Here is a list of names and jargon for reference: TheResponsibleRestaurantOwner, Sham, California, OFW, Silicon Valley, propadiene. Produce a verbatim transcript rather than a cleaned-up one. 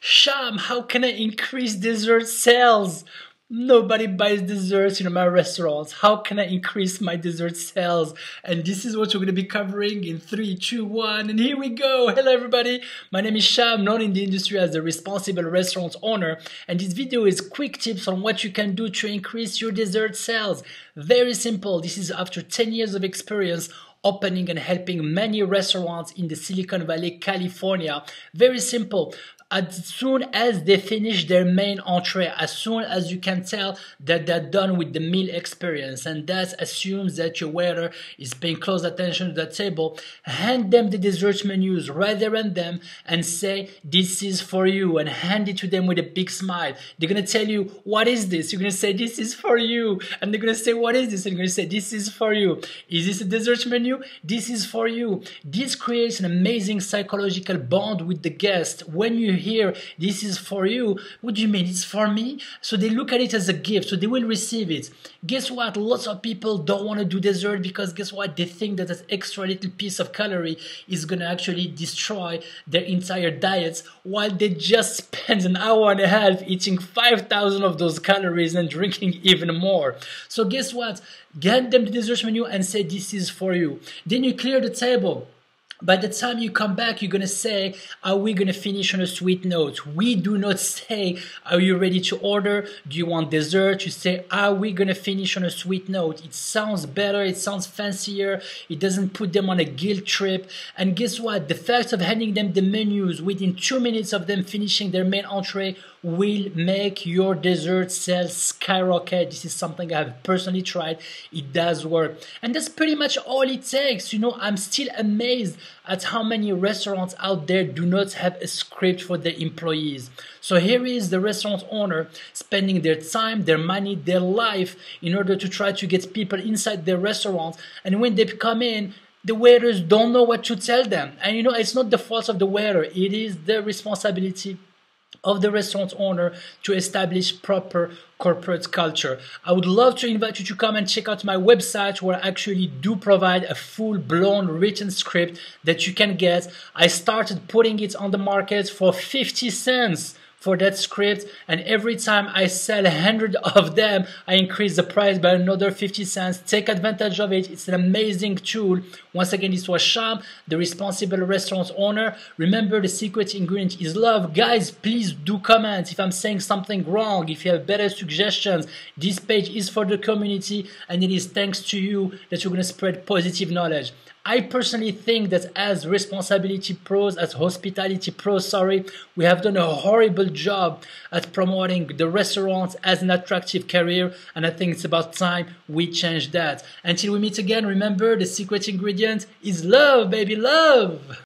Sham, how can I increase dessert sales? Nobody buys desserts in my restaurants. How can I increase my dessert sales? And this is what we're going to be covering in three, two, one, and here we go. Hello everybody, my name is Sham, known in the industry as the responsible restaurant owner, and this video is quick tips on what you can do to increase your dessert sales. Very simple. This is after ten years of experience opening and helping many restaurants in the Silicon Valley, California. Very simple. As soon as they finish their main entree, as soon as you can tell that they're done with the meal experience, and that assumes that your waiter is paying close attention to the table, hand them the dessert menus right there and them and say, this is for you, and hand it to them with a big smile. They're going to tell you, what is this? You're going to say, this is for you. And they're going to say, what is this? And you're going to say, this is for you. Is this a dessert menu? This is for you. This creates an amazing psychological bond with the guest. When you here, this is for you. What do you mean? It's for me? So they look at it as a gift, so they will receive it. Guess what? Lots of people don't want to do dessert because guess what? They think that that extra little piece of calorie is going to actually destroy their entire diets, while they just spend an hour and a half eating five thousand of those calories and drinking even more. So guess what? Get them the dessert menu and say, this is for you. Then you clear the table. By the time you come back, you're going to say, are we going to finish on a sweet note? We do not say, are you ready to order? Do you want dessert? You say, are we going to finish on a sweet note? It sounds better. It sounds fancier. It doesn't put them on a guilt trip. And guess what? The fact of handing them the menus within two minutes of them finishing their main entree will make your dessert sales skyrocket. This is something I have personally tried. It does work. And that's pretty much all it takes. You know, I'm still amazed at how many restaurants out there do not have a script for their employees. So here is the restaurant owner spending their time, their money, their life in order to try to get people inside their restaurant. And when they come in, the waiters don't know what to tell them. And you know, it's not the fault of the waiter. It is the responsibility of the restaurant owner to establish proper corporate culture. I would love to invite you to come and check out my website, where I actually do provide a full-blown written script that you can get. I started putting it on the market for fifty cents for that script, and every time I sell a hundred of them, I increase the price by another fifty cents. Take advantage of it. It's an amazing tool. Once again, this was Sham, the responsible restaurant owner. Remember, the secret ingredient is love. Guys, please do comment if I'm saying something wrong, if you have better suggestions. This page is for the community, and it is thanks to you that you're going to spread positive knowledge. I personally think that as responsibility pros, as hospitality pros, sorry, we have done a horrible job at promoting the restaurants as an attractive career, and I think it's about time we change that. Until we meet again, remember, the secret ingredient is love, baby, love!